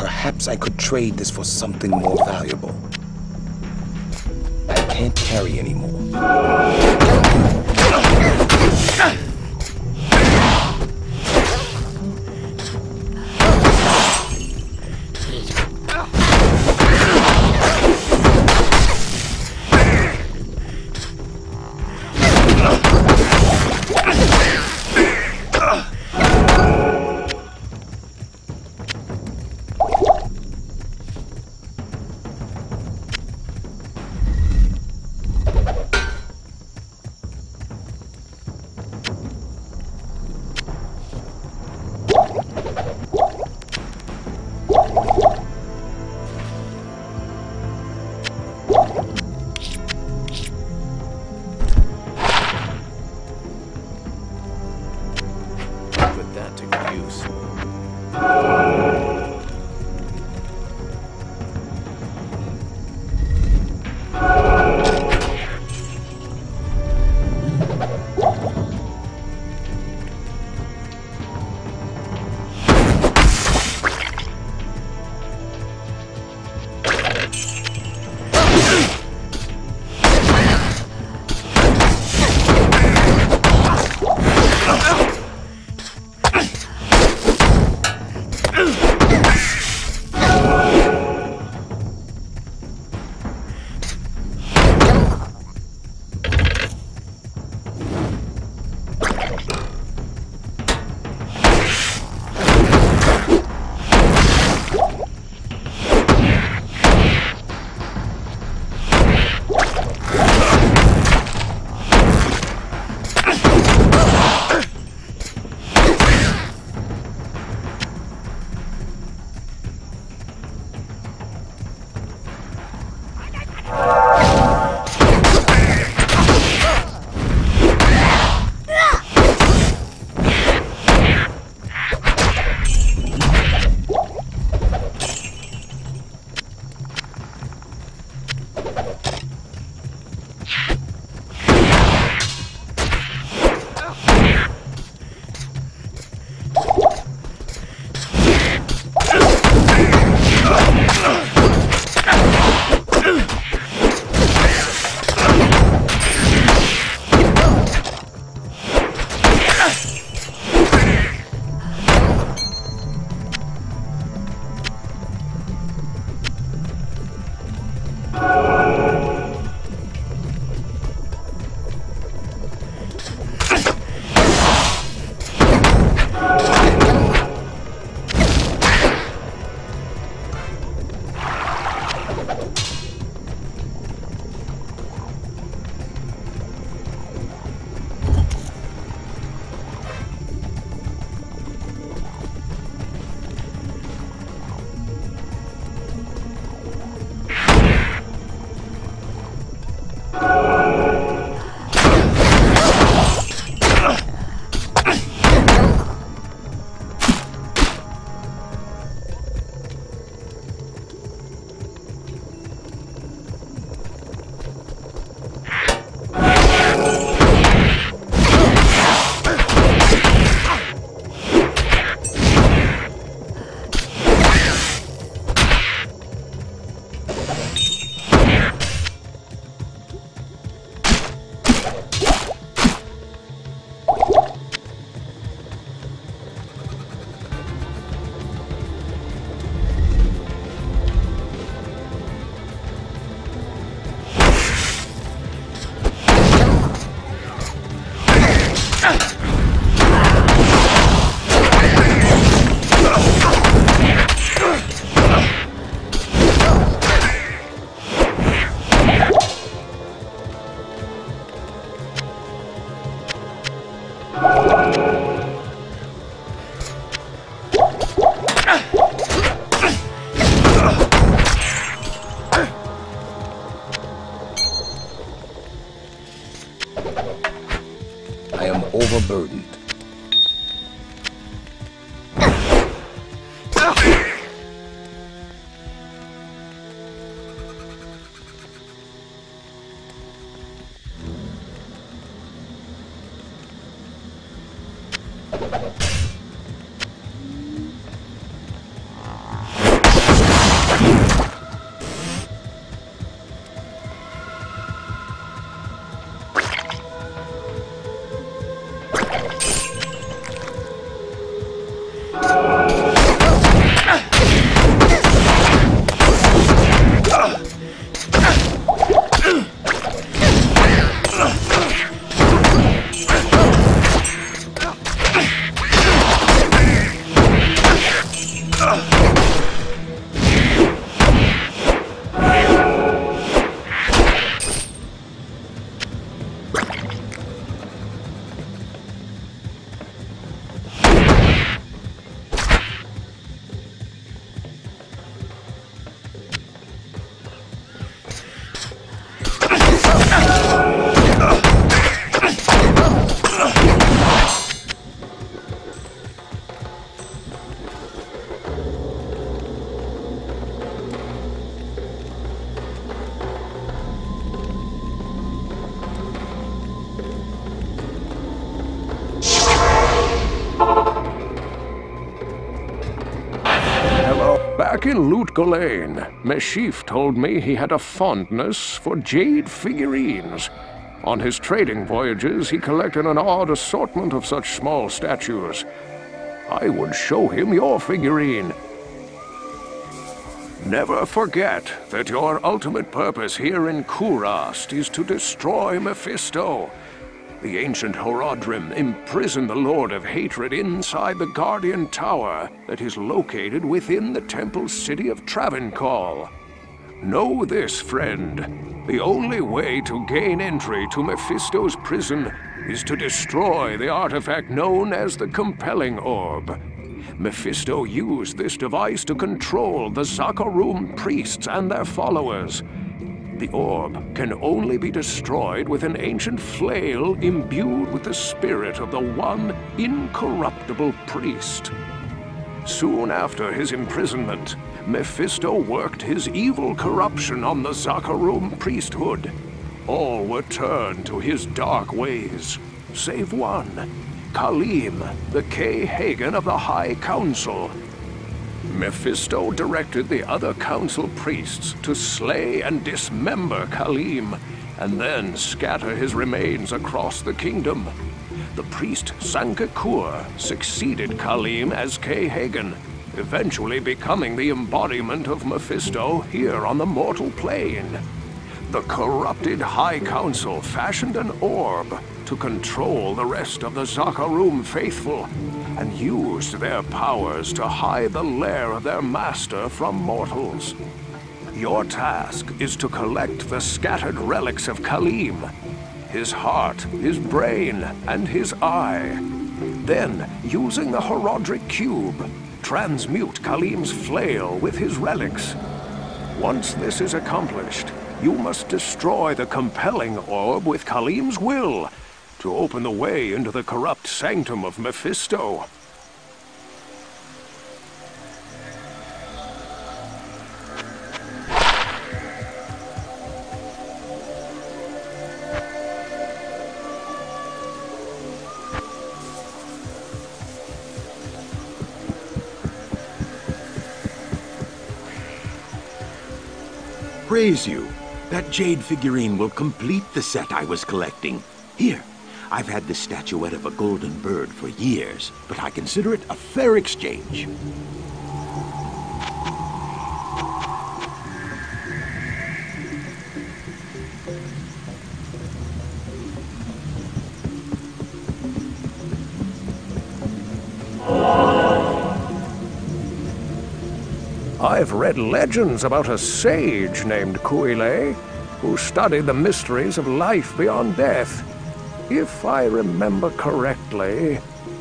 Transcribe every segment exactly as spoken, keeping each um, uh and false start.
Perhaps I could trade this for something more valuable. I can't carry anymore. Back in Lut Gholein, Meshif told me he had a fondness for jade figurines. On his trading voyages, he collected an odd assortment of such small statues. I would show him your figurine. Never forget that your ultimate purpose here in Kurast is to destroy Mephisto. The ancient Horadrim imprisoned the Lord of Hatred inside the Guardian Tower that is located within the temple city of Travancal. Know this, friend. The only way to gain entry to Mephisto's prison is to destroy the artifact known as the Compelling Orb. Mephisto used this device to control the Zakarum priests and their followers. The orb can only be destroyed with an ancient flail imbued with the spirit of the one incorruptible priest. Soon after his imprisonment, Mephisto worked his evil corruption on the Zakarum priesthood. All were turned to his dark ways, save one, Khalim, the Kay Hagen of the High Council. Mephisto directed the other council priests to slay and dismember Khalim, and then scatter his remains across the kingdom. The priest Sankakur succeeded Khalim as Kay Hagen, eventually becoming the embodiment of Mephisto here on the mortal plane. The corrupted High Council fashioned an orb to control the rest of the Zakarum faithful, and used their powers to hide the lair of their master from mortals. Your task is to collect the scattered relics of Khalim, his heart, his brain, and his eye. Then, using the Horadric Cube, transmute Khalim's flail with his relics. Once this is accomplished, you must destroy the Compelling Orb with Khalim's Will, to open the way into the corrupt sanctum of Mephisto. Praise you. That jade figurine will complete the set I was collecting. Here. I've had this statuette of a golden bird for years, but I consider it a fair exchange. I've read legends about a sage named Guile, who studied the mysteries of life beyond death. If I remember correctly,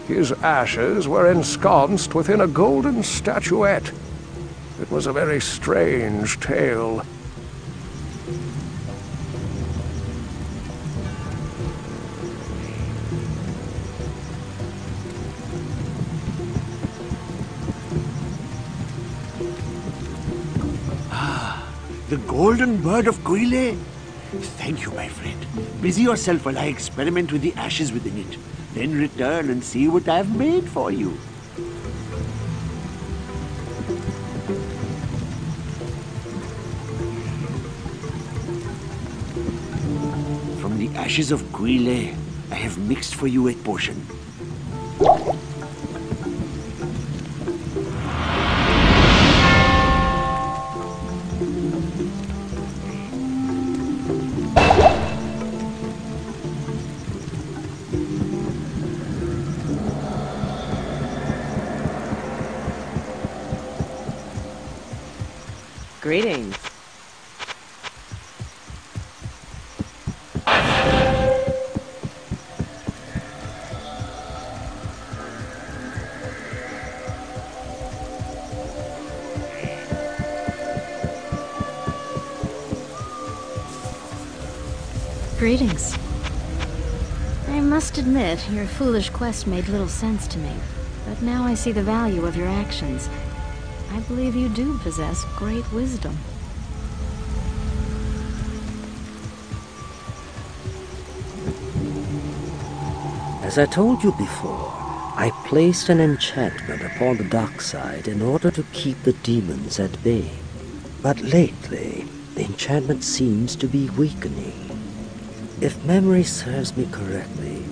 his ashes were ensconced within a golden statuette. It was a very strange tale. Ah, the golden bird of Guile? Thank you, my friend. Busy yourself while I experiment with the ashes within it. Then return and see what I've made for you. From the ashes of Guile, I have mixed for you a portion. Greetings. Greetings. I must admit, your foolish quest made little sense to me, but now I see the value of your actions. I believe you do possess great wisdom. As I told you before, I placed an enchantment upon the dark side in order to keep the demons at bay. But lately, the enchantment seems to be weakening. If memory serves me correctly,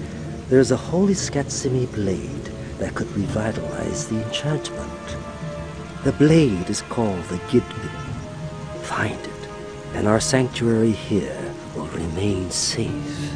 there is a holy Skatsimi blade that could revitalize the enchantment. The blade is called the Gidbinn. Find it, and our sanctuary here will remain safe.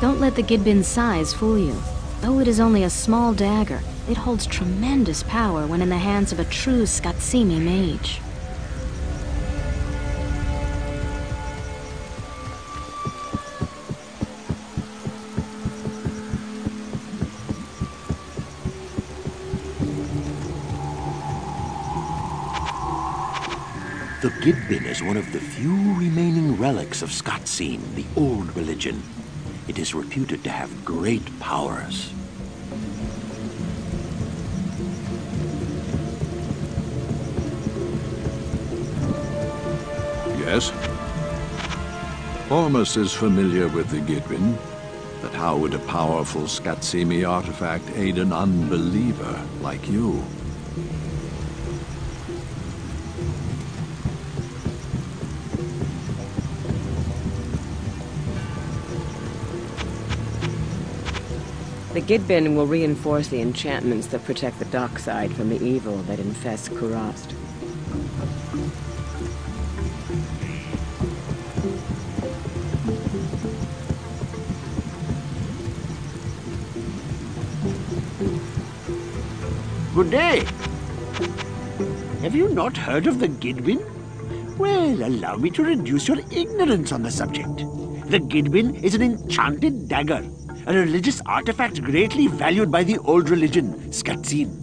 Don't let the Gidbinn's size fool you. Though it is only a small dagger, it holds tremendous power when in the hands of a true Skatsimi mage. The Gidbinn is one of the few remaining relics of Skotsim, the old religion. It is reputed to have great powers. Yes? Ormus is familiar with the Gidbinn, but how would a powerful Skatsimi artifact aid an unbeliever like you? The Gidbinn will reinforce the enchantments that protect the dockside from the evil that infests Kurast. Good day! Have you not heard of the Gidbinn? Well, allow me to reduce your ignorance on the subject. The Gidbinn is an enchanted dagger. A religious artifact greatly valued by the old religion, Skatsim.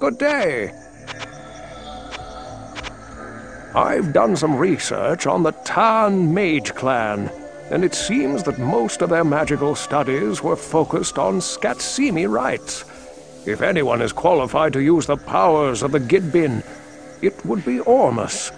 Good day. I've done some research on the Tan Mage Clan, and it seems that most of their magical studies were focused on Skatsimi rites. If anyone is qualified to use the powers of the Gidbinn, it would be Ormus,